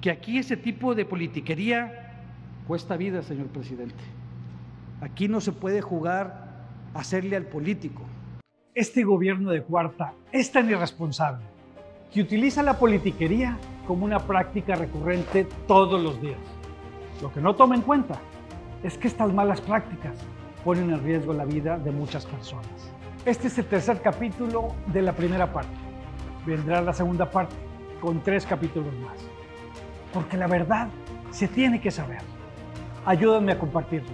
Que aquí ese tipo de politiquería cuesta vida, señor presidente. Aquí no se puede jugar a hacerle al político. Este gobierno de cuarta es tan irresponsable que utiliza la politiquería como una práctica recurrente todos los días. Lo que no toma en cuenta es que estas malas prácticas ponen en riesgo la vida de muchas personas. Este es el tercer capítulo de la primera parte. Vendrá la segunda parte con 3 capítulos más. Porque la verdad se tiene que saber. Ayúdame a compartirlo.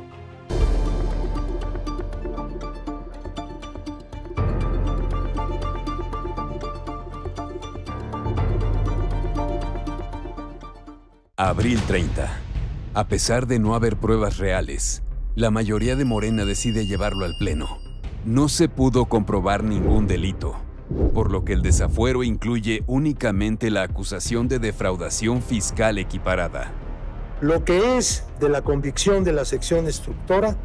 Abril 30. A pesar de no haber pruebas reales, la mayoría de Morena decide llevarlo al Pleno. No se pudo comprobar ningún delito, por lo que el desafuero incluye únicamente la acusación de defraudación fiscal equiparada. Lo que es de la convicción de la sección instructora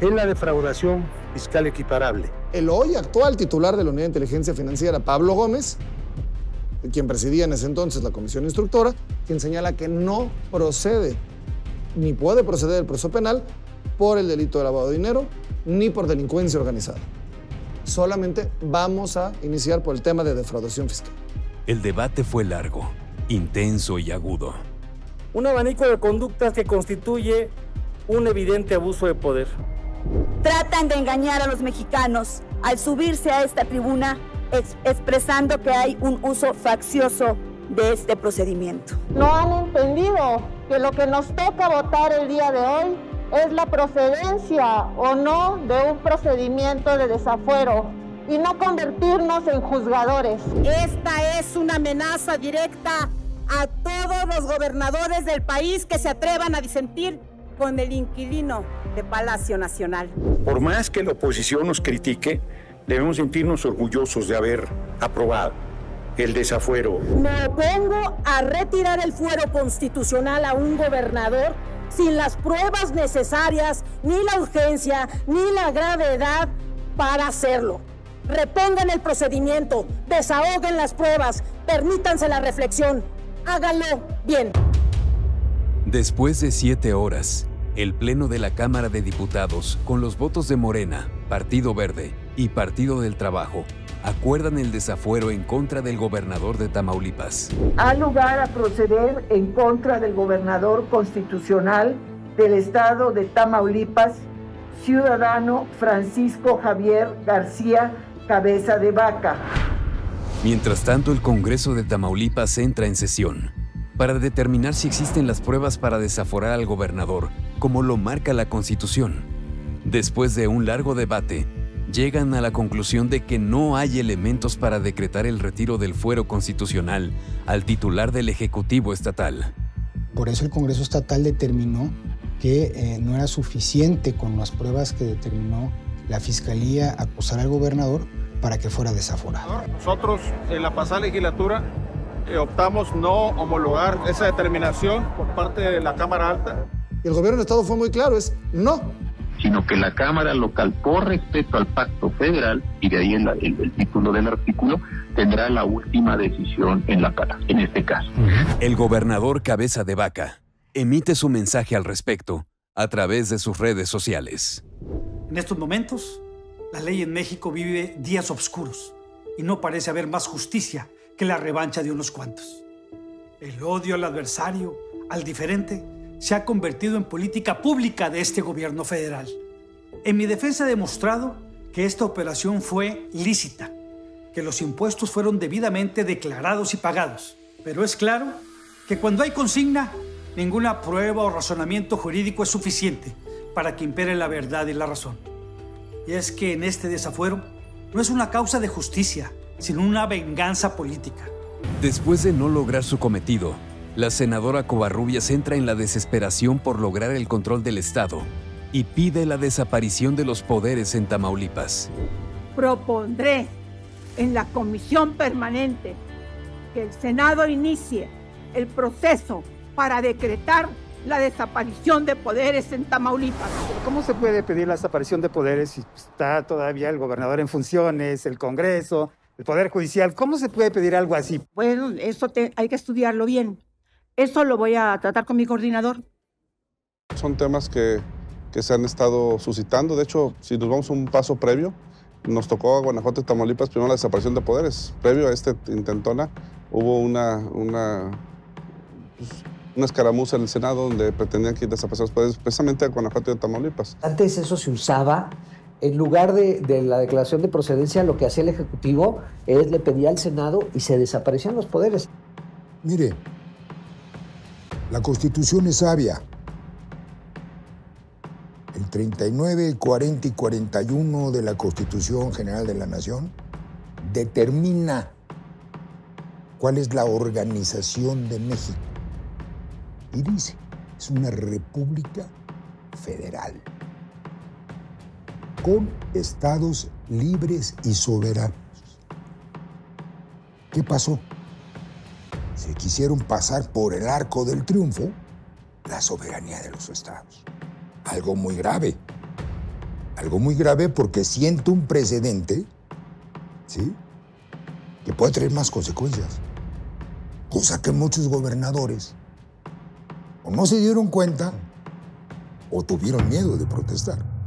es la defraudación fiscal equiparable. El hoy actual titular de la Unidad de Inteligencia Financiera, Pablo Gómez, quien presidía en ese entonces la comisión instructora, quien señala que no procede ni puede proceder el proceso penal por el delito de lavado de dinero ni por delincuencia organizada. Solamente vamos a iniciar por el tema de defraudación fiscal. El debate fue largo, intenso y agudo. Un abanico de conductas que constituye un evidente abuso de poder. Tratan de engañar a los mexicanos al subirse a esta tribuna expresando que hay un uso faccioso de este procedimiento. No han entendido que lo que nos toca votar el día de hoy es la procedencia o no de un procedimiento de desafuero y no convertirnos en juzgadores. Esta es una amenaza directa a todos los gobernadores del país que se atrevan a disentir con el inquilino de Palacio Nacional. Por más que la oposición nos critique, debemos sentirnos orgullosos de haber aprobado el desafuero. Me opongo a retirar el fuero constitucional a un gobernador sin las pruebas necesarias, ni la urgencia, ni la gravedad para hacerlo. Repongan el procedimiento, desahoguen las pruebas, permítanse la reflexión, háganlo bien. Después de 7 horas, el Pleno de la Cámara de Diputados, con los votos de Morena, Partido Verde y Partido del Trabajo, acuerdan el desafuero en contra del gobernador de Tamaulipas. Ha lugar a proceder en contra del gobernador constitucional del estado de Tamaulipas, ciudadano Francisco Javier García Cabeza de Vaca. Mientras tanto, el Congreso de Tamaulipas entra en sesión para determinar si existen las pruebas para desaforar al gobernador, como lo marca la Constitución. Después de un largo debate, llegan a la conclusión de que no hay elementos para decretar el retiro del fuero constitucional al titular del Ejecutivo Estatal. Por eso el Congreso Estatal determinó que no era suficiente con las pruebas que determinó la Fiscalía acusar al gobernador para que fuera desaforado. Nosotros en la pasada legislatura optamos no homologar esa determinación por parte de la Cámara Alta. El gobierno del Estado fue muy claro, es no. Sino que la Cámara local, por respeto al Pacto Federal, y de ahí el título del artículo, tendrá la última decisión en este caso. El gobernador Cabeza de Vaca emite su mensaje al respecto a través de sus redes sociales. En estos momentos, la ley en México vive días oscuros y no parece haber más justicia que la revancha de unos cuantos. El odio al adversario, al diferente, se ha convertido en política pública de este gobierno federal. En mi defensa he demostrado que esta operación fue lícita, que los impuestos fueron debidamente declarados y pagados. Pero es claro que cuando hay consigna, ninguna prueba o razonamiento jurídico es suficiente para que impere la verdad y la razón. Y es que en este desafuero no es una causa de justicia, sino una venganza política. Después de no lograr su cometido, la senadora Covarrubias entra en la desesperación por lograr el control del Estado y pide la desaparición de los poderes en Tamaulipas. Propondré en la comisión permanente que el Senado inicie el proceso para decretar la desaparición de poderes en Tamaulipas. ¿Cómo se puede pedir la desaparición de poderes si está todavía el gobernador en funciones, el Congreso, el Poder Judicial? ¿Cómo se puede pedir algo así? Bueno, eso hay que estudiarlo bien. Eso lo voy a tratar con mi coordinador. Son temas que se han estado suscitando. De hecho, si nos vamos un paso previo, nos tocó a Guanajuato y Tamaulipas primero la desaparición de poderes. Previo a esta intentona hubo una escaramuza en el Senado donde pretendían que desaparecieran los poderes, precisamente a Guanajuato y a Tamaulipas. Antes eso se usaba. En lugar de la declaración de procedencia, lo que hacía el Ejecutivo es le pedía al Senado y se desaparecían los poderes. Mire, la Constitución es sabia. El 39, 40 y 41 de la Constitución General de la Nación determina cuál es la organización de México. Y dice, es una república federal, con estados libres y soberanos. ¿Qué pasó? Se quisieron pasar por el arco del triunfo la soberanía de los estados. Algo muy grave. Algo muy grave porque siento un precedente, ¿sí?, que puede traer más consecuencias. Cosa que muchos gobernadores o no se dieron cuenta o tuvieron miedo de protestar.